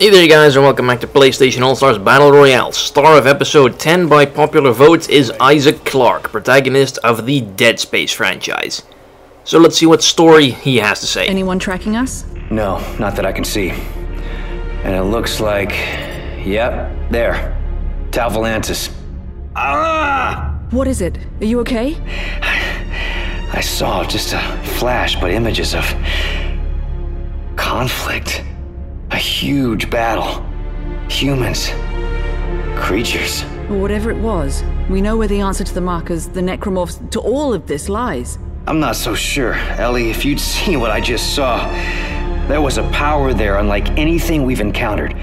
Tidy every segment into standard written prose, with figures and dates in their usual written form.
Hey there, you guys, and welcome back to PlayStation All-Stars Battle Royale. Star of Episode 10 by popular vote is Isaac Clarke, protagonist of the Dead Space franchise. So let's see what story he has to say. Anyone tracking us? No, not that I can see. And it looks like... Yep, there. Tau Volantis. Ah! What is it? Are you okay? I saw just a flash, but images of... conflict. A huge battle. Humans. Creatures. Whatever it was, we know where the answer to the markers, the necromorphs, to all of this lies. I'm not so sure. Ellie, if you'd seen what I just saw, there was a power there unlike anything we've encountered.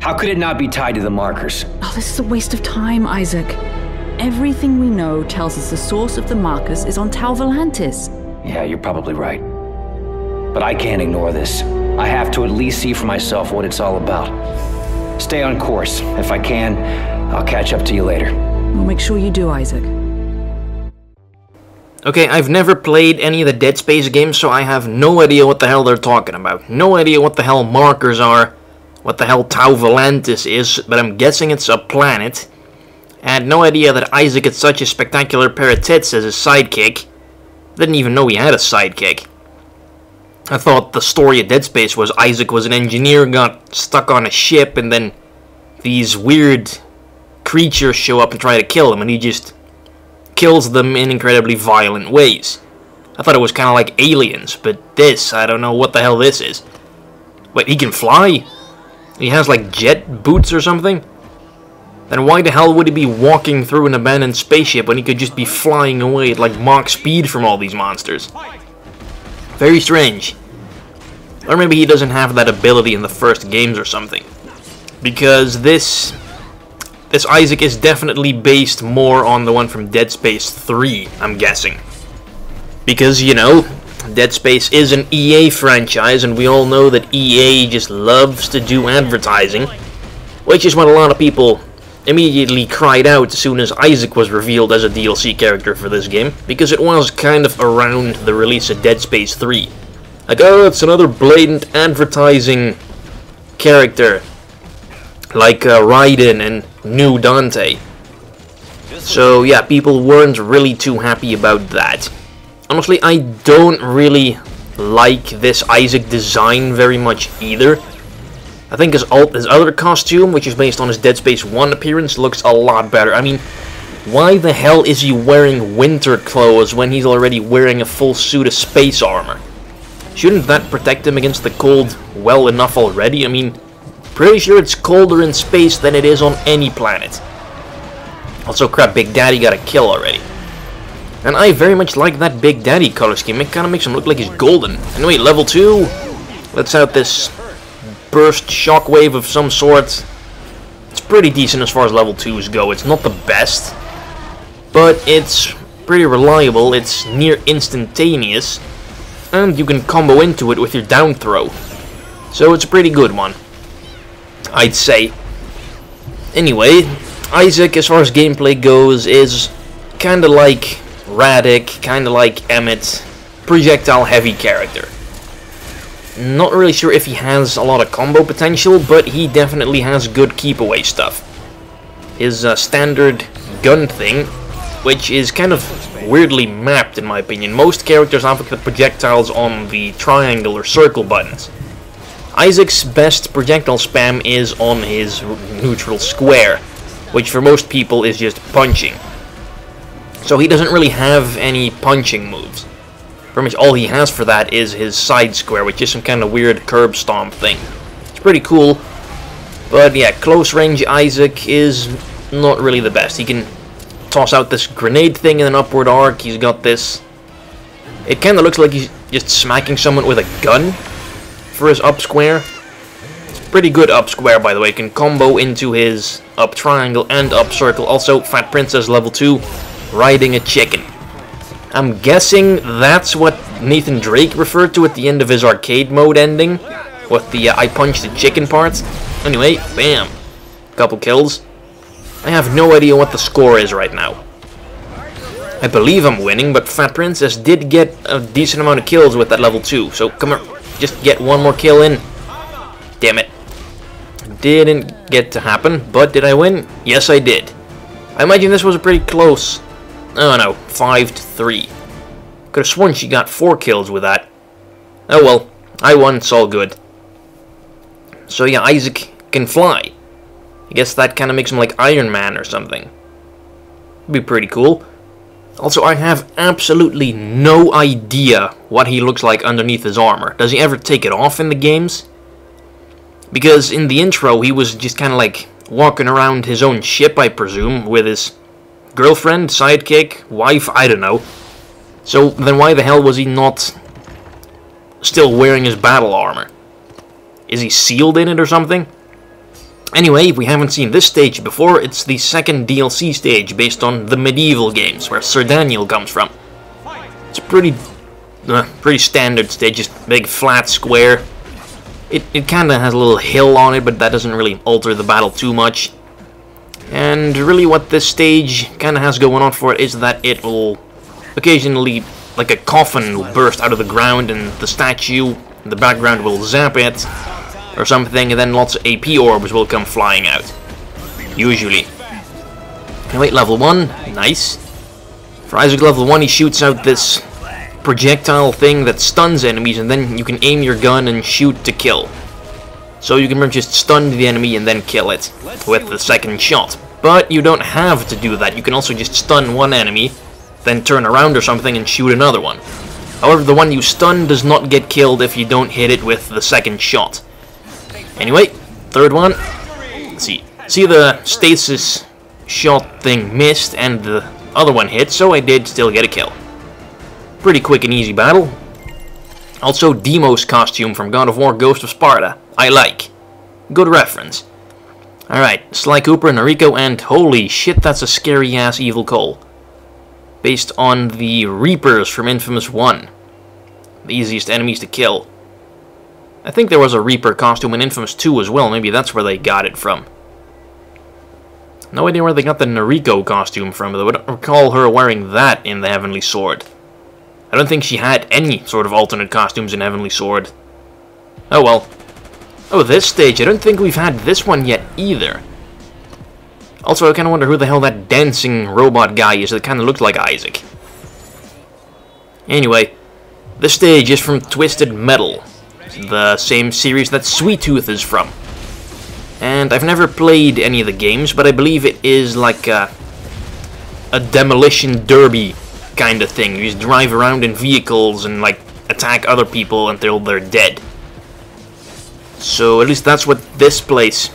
How could it not be tied to the markers? Oh, this is a waste of time, Isaac. Everything we know tells us the source of the markers is on Tau Volantis. Yeah, you're probably right. But I can't ignore this. I have to at least see for myself what it's all about. Stay on course. If I can, I'll catch up to you later. We'll make sure you do, Isaac. Okay, I've never played any of the Dead Space games, so I have no idea what the hell they're talking about. No idea what the hell markers are, what the hell Tau Volantis is, but I'm guessing it's a planet. I had no idea that Isaac had such a spectacular pair of tits as his sidekick. Didn't even know he had a sidekick. I thought the story of Dead Space was Isaac was an engineer, got stuck on a ship, and then these weird creatures show up and try to kill him, and he just kills them in incredibly violent ways. I thought it was kind of like Aliens, but this, I don't know what the hell this is. Wait, he can fly? He has like jet boots or something? Then why the hell would he be walking through an abandoned spaceship when he could just be flying away at like Mach speed from all these monsters? Very strange. Or maybe he doesn't have that ability in the first games or something. Because this Isaac is definitely based more on the one from Dead Space 3, I'm guessing. Because, you know, Dead Space is an EA franchise, and we all know that EA just loves to do advertising. Which is what a lot of people immediately cried out as soon as Isaac was revealed as a DLC character for this game, because it was kind of around the release of Dead Space 3. Like, oh, it's another blatant advertising character, like Raiden and new Dante. So yeah, people weren't really too happy about that. Honestly, I don't really like this Isaac design very much either. I think his other costume, which is based on his Dead Space 1 appearance, looks a lot better. I mean, why the hell is he wearing winter clothes when he's already wearing a full suit of space armor? Shouldn't that protect him against the cold well enough already? I mean, pretty sure it's colder in space than it is on any planet. Also, crap, Big Daddy got a kill already. And I very much like that Big Daddy color scheme. It kind of makes him look like he's golden. Anyway, level 2. Let's out this... burst shockwave of some sort. It's pretty decent as far as level 2s go. It's not the best, but it's pretty reliable. It's near instantaneous, and you can combo into it with your down throw. So it's a pretty good one, I'd say. Anyway, Isaac, as far as gameplay goes, is kind of like Radec, kind of like Emmett, projectile-heavy character. Not really sure if he has a lot of combo potential, but he definitely has good keep-away stuff. His standard gun thing, which is kind of weirdly mapped in my opinion. Most characters have the projectiles on the triangle or circle buttons. Isaac's best projectile spam is on his neutral square, which for most people is just punching. So he doesn't really have any punching moves. Pretty much all he has for that is his side square, which is some kind of weird curb stomp thing. It's pretty cool, but yeah, close range Isaac is not really the best. He can toss out this grenade thing in an upward arc. He's got this... it kind of looks like he's just smacking someone with a gun for his up square. It's a pretty good up square, by the way. He can combo into his up triangle and up circle. Also, Fat Princess level 2, riding a chicken. I'm guessing that's what Nathan Drake referred to at the end of his arcade mode ending, with the I punch the chicken parts. Anyway, bam. Couple kills. I have no idea what the score is right now. I believe I'm winning, but Fat Princess did get a decent amount of kills with that level 2, so come on, just get one more kill in. Damn it. didn't get to happen, but did I win? Yes, I did. I imagine this was pretty close. Oh no, 5-3. Could have sworn she got 4 kills with that. Oh well, I won, it's all good. So yeah, Isaac can fly. I guess that kind of makes him like Iron Man or something. Be pretty cool. Also, I have absolutely no idea what he looks like underneath his armor. Does he ever take it off in the games? Because in the intro, he was just kind of like walking around his own ship, I presume, with his girlfriend, sidekick, wife, I don't know. So then why the hell was he not still wearing his battle armor? Is he sealed in it or something? Anyway, if we haven't seen this stage before, it's the second DLC stage based on the medieval games, where Sir Daniel comes from. It's a pretty standard stage, just big flat square. It kind of has a little hill on it, but that doesn't really alter the battle too much. And really what this stage kind of has going on for it is that it will occasionally, like a coffin will burst out of the ground and the statue in the background will zap it or something, and then lots of AP orbs will come flying out. Usually. Anyway, level 1, nice. For Isaac level 1, he shoots out this projectile thing that stuns enemies, and then you can aim your gun and shoot to kill. So you can just stun the enemy and then kill it with the second shot. But you don't have to do that, you can also just stun one enemy, then turn around or something and shoot another one. However, the one you stun does not get killed if you don't hit it with the second shot. Anyway, third one. Let's see. See, the stasis shot thing missed and the other one hit, so I did still get a kill. Pretty quick and easy battle. Also, Deimos costume from God of War, Ghost of Sparta. I like. Good reference. Alright, Sly Cooper, Nariko, and holy shit, that's a scary-ass evil Cole. Based on the Reapers from Infamous 1. The easiest enemies to kill. I think there was a Reaper costume in Infamous 2 as well, maybe that's where they got it from. No idea where they got the Nariko costume from, though I don't recall her wearing that in the Heavenly Sword. I don't think she had any sort of alternate costumes in Heavenly Sword. Oh well. Oh, this stage, I don't think we've had this one yet either. Also, I kinda wonder who the hell that dancing robot guy is that kinda looked like Isaac. Anyway, this stage is from Twisted Metal. The same series that Sweet Tooth is from. And I've never played any of the games, but I believe it is like a demolition derby kind of thing. You just drive around in vehicles and like attack other people until they're dead. So at least that's what this place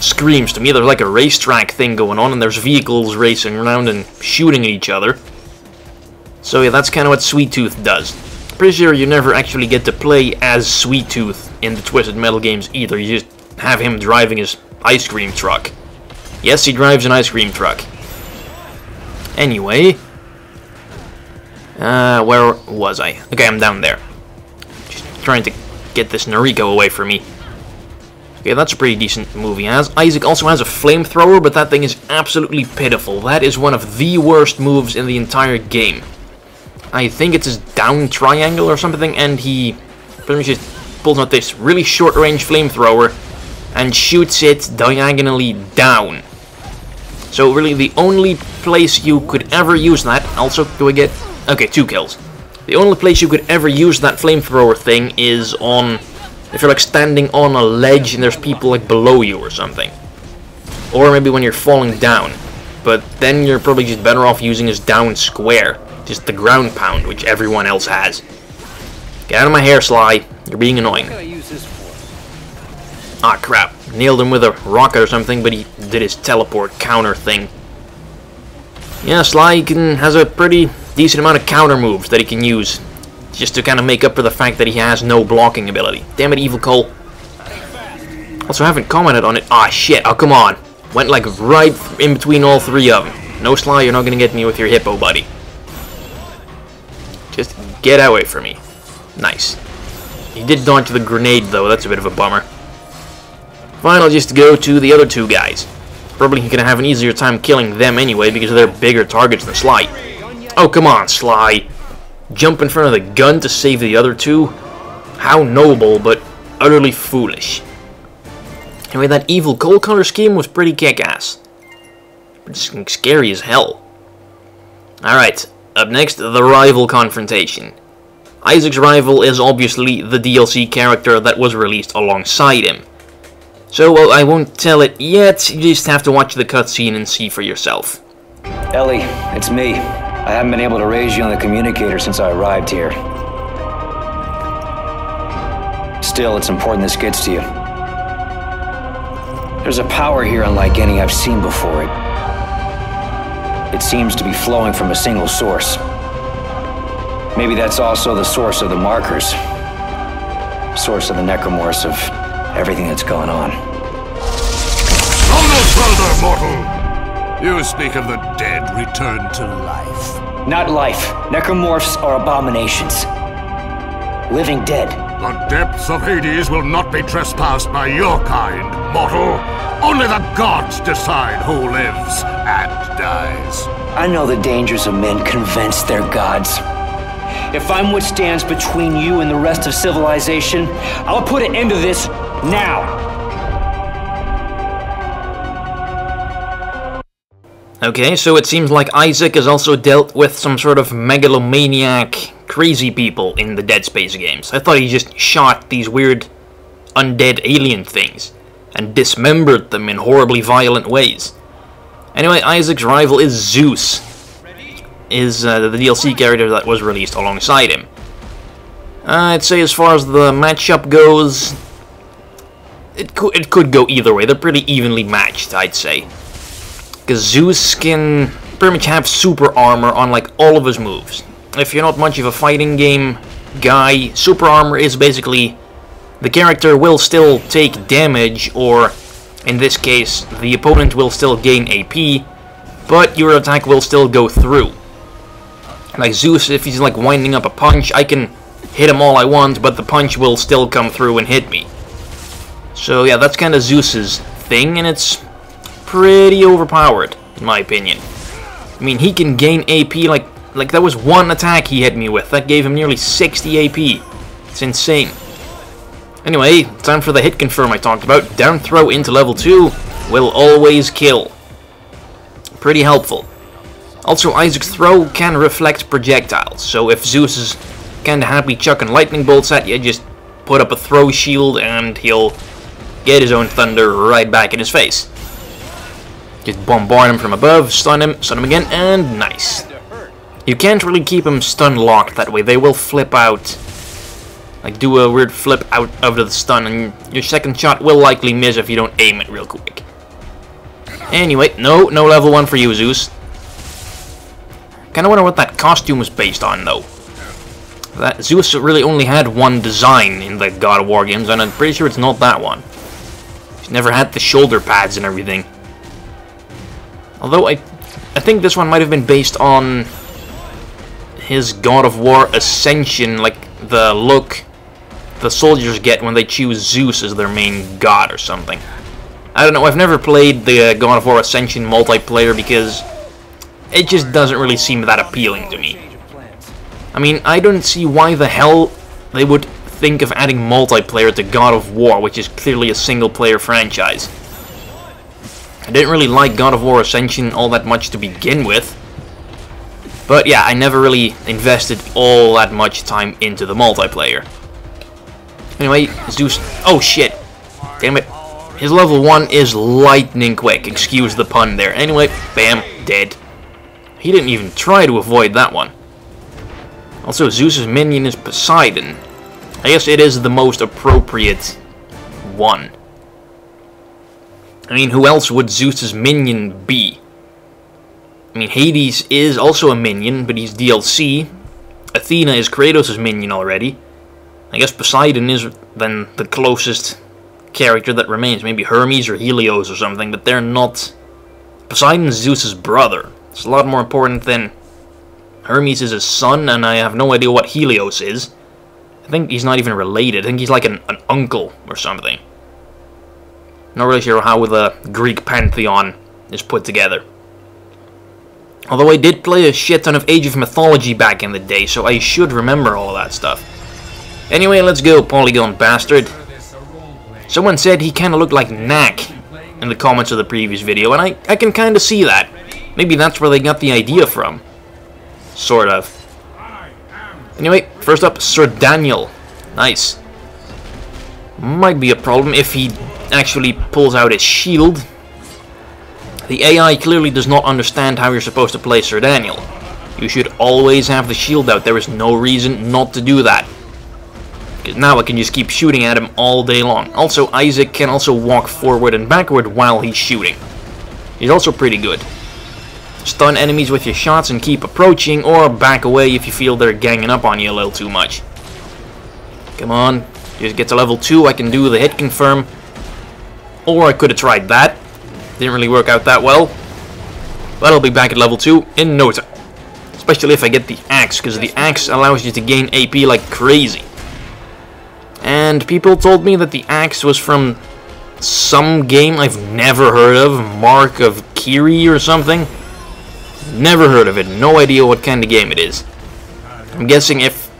screams to me. There's like a racetrack thing going on and there's vehicles racing around and shooting at each other. So yeah, that's kind of what Sweet Tooth does. Pretty sure you never actually get to play as Sweet Tooth in the Twisted Metal games either. You just have him driving his ice cream truck. Yes, he drives an ice cream truck. Anyway, where was I? Okay, I'm down there. Just trying to get this Nariko away from me. Okay, that's a pretty decent move he has. Isaac also has a flamethrower, but that thing is absolutely pitiful. That is one of the worst moves in the entire game. I think it's his down triangle or something, and he pretty much just pulls out this really short-range flamethrower and shoots it diagonally down. So really the only place you could ever use that... Also, do I get... Okay, 2 kills. The only place you could ever use that flamethrower thing is on... If you're like standing on a ledge and there's people like below you or something. Or maybe when you're falling down. But then you're probably just better off using his down square. Just the ground pound, which everyone else has. Get out of my hair, Sly. You're being annoying. Ah, crap. Nailed him with a rocket or something, but he did his teleport counter thing. Yeah, Sly has a pretty decent amount of counter moves that he can use. Just to kind of make up for the fact that he has no blocking ability. Damn it, Evil Cole. Also, I haven't commented on it. Ah, shit. Oh, come on. Went like right in between all 3 of them. No, Sly, you're not going to get me with your hippo, buddy. Just get away from me. Nice. He did dodge the grenade, though. That's a bit of a bummer. Fine, I'll just go to the other 2 guys. Probably gonna have an easier time killing them anyway, because they're bigger targets than Sly. Oh, come on, Sly. Jump in front of the gun to save the other 2? How noble, but utterly foolish. Anyway, that evil gold color scheme was pretty kick-ass. It's scary as hell. Alright, up next, the rival confrontation. Isaac's rival is obviously the DLC character that was released alongside him. So, well, I won't tell it yet, you just have to watch the cutscene and see for yourself. Ellie, it's me. I haven't been able to raise you on the communicator since I arrived here. Still, it's important this gets to you. There's a power here unlike any I've seen before. It seems to be flowing from a single source. Maybe that's also the source of the markers. Source of the necromorphs, of everything that's going on. Go no further, mortal! You speak of the dead returned to life. Not life. Necromorphs are abominations. Living dead. The depths of Hades will not be trespassed by your kind, mortal. Only the gods decide who lives and dies. I know the dangers of men convinced their gods. If I'm what stands between you and the rest of civilization, I'll put an end to this now. Okay, so it seems like Isaac has also dealt with some sort of megalomaniac, crazy people in the Dead Space games. I thought he just shot these weird undead alien things and dismembered them in horribly violent ways. Anyway, Isaac's rival is Zeus. The DLC character that was released alongside him. I'd say as far as the matchup goes, it could go either way. They're pretty evenly matched, I'd say. Because Zeus can pretty much have super armor on like all of his moves. If you're not much of a fighting game guy, super armor is basically the character will still take damage, or in this case, the opponent will still gain AP, but your attack will still go through. Like Zeus, if he's like winding up a punch, I can hit him all I want, but the punch will still come through and hit me. So yeah, that's kind of Zeus's thing, and it's pretty overpowered, in my opinion. I mean, he can gain AP, like that was one attack he hit me with. That gave him nearly 60 AP. It's insane. Anyway, time for the hit confirm I talked about. Down throw into level 2 will always kill. Pretty helpful. Also, Isaac's throw can reflect projectiles, so if Zeus is kinda happy chucking lightning bolts at you, just put up a throw shield and he'll get his own thunder right back in his face. Just bombard him from above, stun him again, and nice. You can't really keep him stun-locked that way, they will flip out. Like, do a weird flip out of the stun, and your second shot will likely miss if you don't aim it real quick. Anyway, no level 1 for you, Zeus. Kinda wonder what that costume was based on, though. That Zeus really only had one design in the God of War games, and I'm pretty sure it's not that one. He's never had the shoulder pads and everything. Although, I think this one might have been based on his God of War Ascension, like the look the soldiers get when they choose Zeus as their main god or something. I don't know, I've never played the God of War Ascension multiplayer because it just doesn't really seem that appealing to me. I mean, I don't see why the hell they would think of adding multiplayer to God of War, which is clearly a single-player franchise. I didn't really like God of War Ascension all that much to begin with. But yeah, I never really invested all that much time into the multiplayer. Anyway, Zeus... Oh, shit. Damn it. His level 1 is lightning quick. Excuse the pun there. Anyway, bam. Dead. He didn't even try to avoid that one. Also, Zeus's minion is Poseidon. I guess it is the most appropriate one. I mean, who else would Zeus's minion be? I mean, Hades is also a minion, but he's DLC. Athena is Kratos' minion already. I guess Poseidon is then the closest character that remains. Maybe Hermes or Helios or something, but they're not... Poseidon's Zeus's brother. It's a lot more important than Hermes is his son, and I have no idea what Helios is. I think he's not even related. I think he's like an uncle or something. Not really sure how the Greek pantheon is put together. Although I did play a shit ton of Age of Mythology back in the day, so I should remember all that stuff. Anyway, let's go, Polygon Bastard. Someone said he kind of looked like Knack in the comments of the previous video, and I can kind of see that. Maybe that's where they got the idea from. Sort of. Anyway, first up, Sir Daniel. Nice. Might be a problem if he actually pulls out his shield. The AI clearly does not understand how you're supposed to play Sir Daniel. You should always have the shield out. There is no reason not to do that. Because now I can just keep shooting at him all day long. Also, Isaac can also walk forward and backward while he's shooting. He's also pretty good. Stun enemies with your shots and keep approaching, or back away if you feel they're ganging up on you a little too much. Come on, just get to level 2, I can do the hit confirm. Or I could have tried that. Didn't really work out that well. But I'll be back at level 2 in no time. Especially if I get the axe, because the axe allows you to gain AP like crazy. And people told me that the axe was from some game I've never heard of, Mark of Kiri or something. Never heard of it, no idea what kind of game it is. I'm guessing if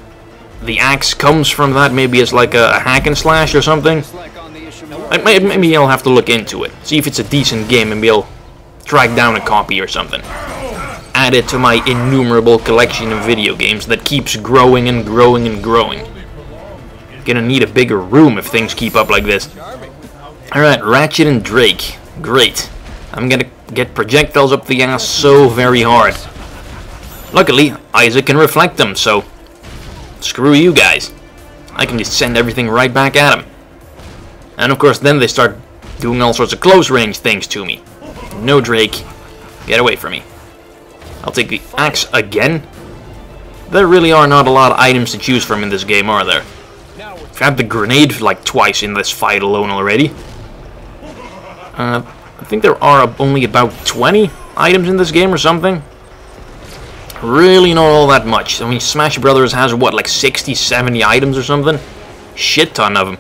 the axe comes from that, maybe it's like a hack and slash or something. Maybe I'll have to look into it, see if it's a decent game, and maybe I'll track down a copy or something. Add it to my innumerable collection of video games that keeps growing and growing and growing. Gonna need a bigger room if things keep up like this. Alright, Ratchet and Drake. Great. I'm gonna get projectiles up the ass so very hard. Luckily, Isaac can reflect them, so screw you guys. I can just send everything right back at him. And of course then they start doing all sorts of close range things to me. No, Drake. Get away from me. I'll take the axe again. There really are not a lot of items to choose from in this game, are there? I've had the grenade like twice in this fight alone already. I think there are only about 20 items in this game or something. Really not all that much. I mean, Smash Brothers has what, like 60, 70 items or something? Shit ton of them.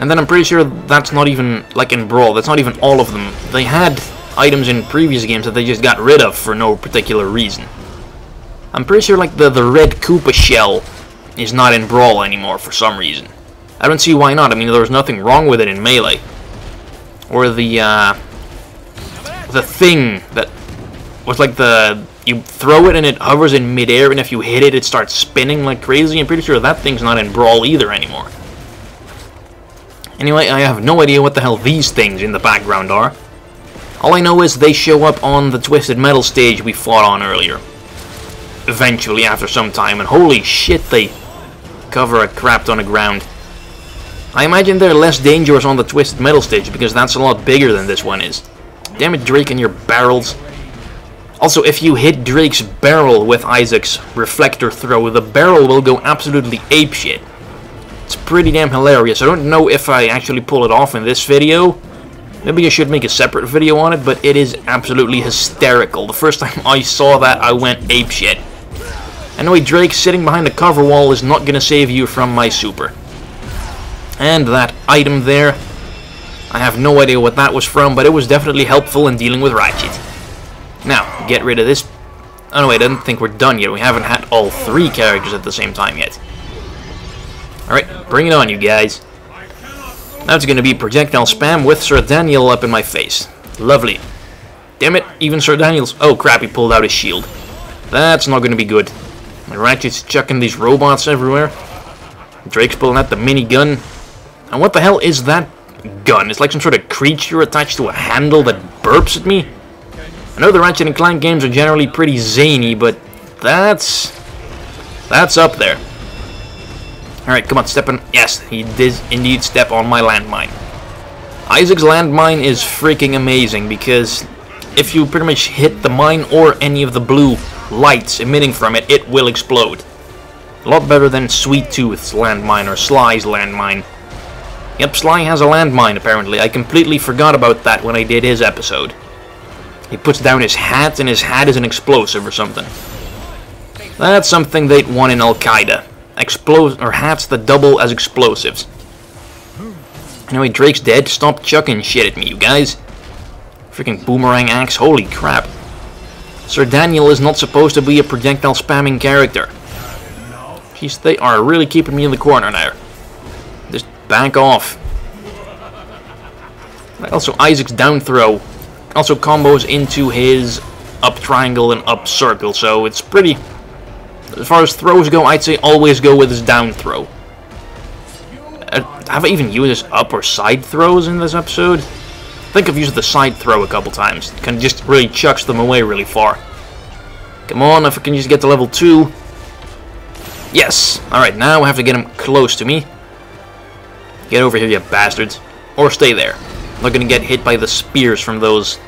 And then I'm pretty sure that's not even, like in Brawl, that's not even all of them. They had items in previous games that they just got rid of for no particular reason. I'm pretty sure like the red Koopa shell is not in Brawl anymore for some reason. I don't see why not. I mean, there was nothing wrong with it in Melee. Or the thing that was like the, you throw it and it hovers in midair, and if you hit it, it starts spinning like crazy. I'm pretty sure that thing's not in Brawl either anymore. Anyway, I have no idea what the hell these things in the background are. All I know is they show up on the Twisted Metal stage we fought on earlier. Eventually, after some time, and holy shit, they cover a crap ton of ground. I imagine they're less dangerous on the Twisted Metal stage, because that's a lot bigger than this one is. Damn it, Drake and your barrels. Also, if you hit Drake's barrel with Isaac's reflector throw, the barrel will go absolutely apeshit. It's pretty damn hilarious. I don't know if I actually pull it off in this video. Maybe I should make a separate video on it, but it is absolutely hysterical. The first time I saw that, I went apeshit. Anyway, Drake sitting behind the cover wall is not gonna save you from my super. And that item there, I have no idea what that was from, but it was definitely helpful in dealing with Ratchet. Now, get rid of this. Oh no, wait, I don't think we're done yet. We haven't had all three characters at the same time yet. Alright, bring it on, you guys. Now it's gonna be projectile spam with Sir Daniel up in my face. Lovely. Damn it, even Sir Daniel's... Oh crap, he pulled out his shield. That's not gonna be good. My Ratchet's chucking these robots everywhere. Drake's pulling out the minigun. And what the hell is that gun? It's like some sort of creature attached to a handle that burps at me. I know the Ratchet and Clank games are generally pretty zany, but that's up there. Alright, come on, step on... Yes, he did indeed step on my landmine. Isaac's landmine is freaking amazing, because if you pretty much hit the mine or any of the blue lights emitting from it, it will explode. A lot better than Sweet Tooth's landmine or Sly's landmine. Yep, Sly has a landmine apparently. I completely forgot about that when I did his episode. He puts down his hat and his hat is an explosive or something. That's something they'd want in Al-Qaeda. Or hats that double as explosives. Anyway, Drake's dead. Stop chucking shit at me, you guys. Freaking boomerang axe. Holy crap. Sir Daniel is not supposed to be a projectile spamming character. Jeez, they are really keeping me in the corner now. Just back off. Also, Isaac's down throw also combos into his up triangle and up circle, so it's pretty... As far as throws go, I'd say always go with his down throw. Have I even used his up or side throws in this episode? I think I've used the side throw a couple times. It kind of just really chucks them away really far. Come on, if I can just get to level 2. Yes! Alright, now I have to get him close to me. Get over here, you bastards. Or stay there. I'm not gonna get hit by the spears from those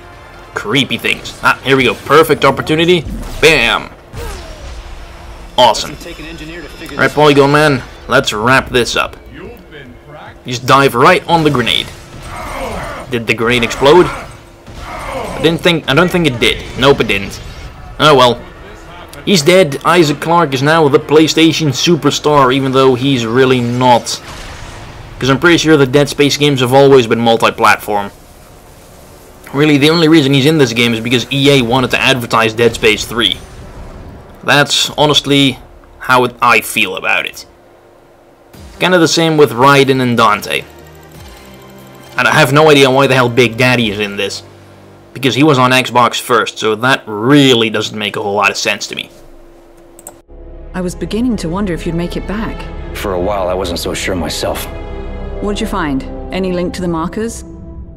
creepy things. Ah, here we go. Perfect opportunity. Bam! Awesome. Alright, Polygon Man, let's wrap this up. Just dive right on the grenade. Did the grenade explode? I don't think it did. Nope, it didn't. Oh well. He's dead. Isaac Clarke is now the PlayStation superstar, even though he's really not. Because I'm pretty sure the Dead Space games have always been multi-platform. Really, the only reason he's in this game is because EA wanted to advertise Dead Space 3. That's honestly how I feel about it. Kind of the same with Raiden and Dante. And I have no idea why the hell Big Daddy is in this. Because he was on Xbox first, so that really doesn't make a whole lot of sense to me. I was beginning to wonder if you'd make it back. For a while, I wasn't so sure myself. What'd you find? Any link to the markers?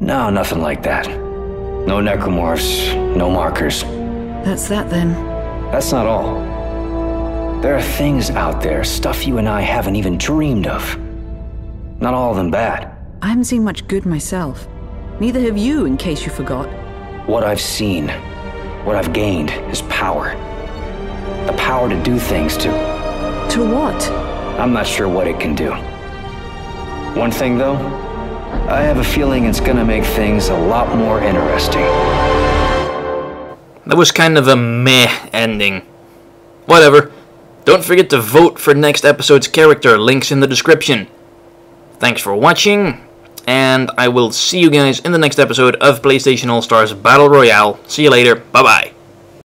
No, nothing like that. No necromorphs, no markers. That's that then. That's not all. There are things out there, stuff you and I haven't even dreamed of. Not all of them bad. I haven't seen much good myself. Neither have you, in case you forgot. What I've seen, what I've gained, is power. The power to do things to... To what? I'm not sure what it can do. One thing, though, I have a feeling it's gonna make things a lot more interesting. That was kind of a meh ending. Whatever. Don't forget to vote for next episode's character, links in the description. Thanks for watching, and I will see you guys in the next episode of PlayStation All-Stars Battle Royale. See you later, bye-bye.